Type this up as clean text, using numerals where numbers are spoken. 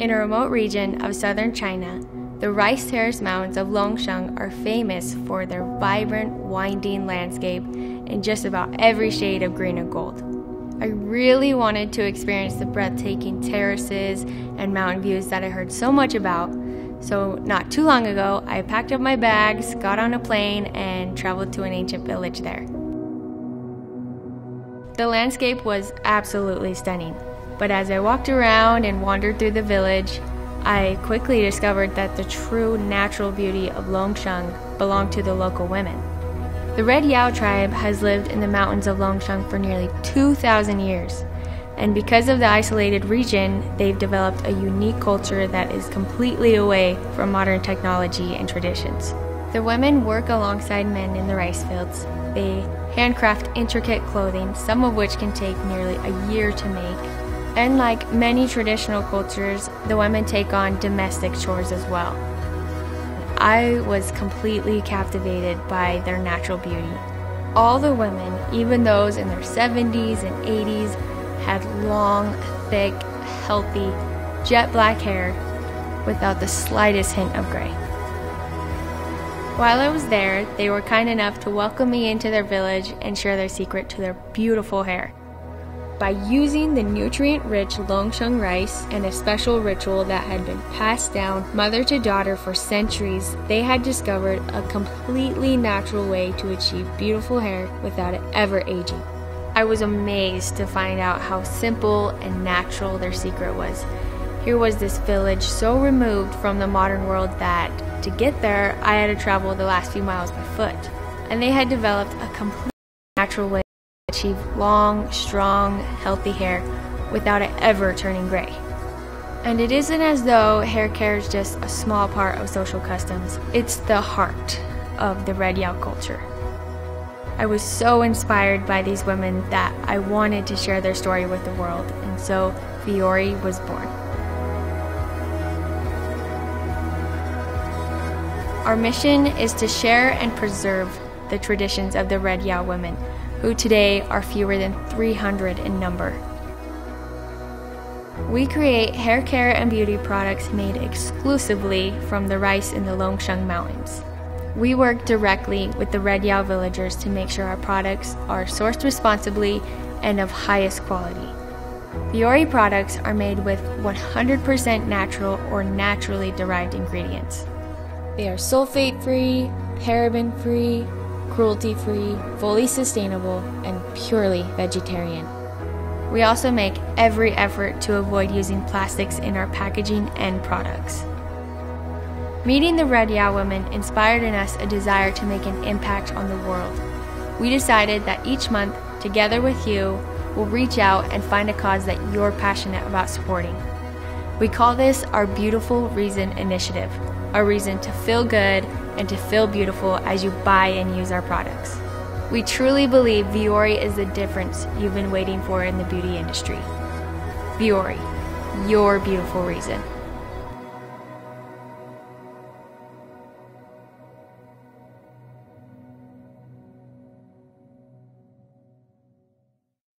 In a remote region of southern China, the rice terrace mountains of Longsheng are famous for their vibrant, winding landscape in just about every shade of green and gold. I really wanted to experience the breathtaking terraces and mountain views that I heard so much about, so not too long ago, I packed up my bags, got on a plane, and traveled to an ancient village there. The landscape was absolutely stunning, but as I walked around and wandered through the village, I quickly discovered that the true natural beauty of Longsheng belonged to the local women. The Red Yao tribe has lived in the mountains of Longsheng for nearly 2,000 years, and because of the isolated region, they've developed a unique culture that is completely away from modern technology and traditions. The women work alongside men in the rice fields. They handcraft intricate clothing, some of which can take nearly a year to make. And like many traditional cultures, the women take on domestic chores as well. I was completely captivated by their natural beauty. All the women, even those in their 70s and 80s, had long, thick, healthy, jet black hair without the slightest hint of gray. While I was there, they were kind enough to welcome me into their village and share their secret to their beautiful hair. By using the nutrient-rich Longsheng rice and a special ritual that had been passed down mother to daughter for centuries, they had discovered a completely natural way to achieve beautiful hair without it ever aging. I was amazed to find out how simple and natural their secret was. Here was this village so removed from the modern world that, to get there, I had to travel the last few miles by foot. And they had developed a completely natural way achieve long, strong, healthy hair without it ever turning gray. And it isn't as though hair care is just a small part of social customs. It's the heart of the Red Yao culture. I was so inspired by these women that I wanted to share their story with the world, and so Viori was born. Our mission is to share and preserve the traditions of the Red Yao women, who today are fewer than 300 in number. We create hair care and beauty products made exclusively from the rice in the Longsheng Mountains. We work directly with the Red Yao villagers to make sure our products are sourced responsibly and of highest quality. Viori products are made with 100% natural or naturally derived ingredients. They are sulfate-free, paraben-free, cruelty-free, fully sustainable, and purely vegetarian. We also make every effort to avoid using plastics in our packaging and products. Meeting the Red Yao women inspired in us a desire to make an impact on the world. We decided that each month, together with you, we'll reach out and find a cause that you're passionate about supporting. We call this our Beautiful Reason Initiative, a reason to feel good and to feel beautiful as you buy and use our products. We truly believe Viori is the difference you've been waiting for in the beauty industry. Viori, your beautiful reason.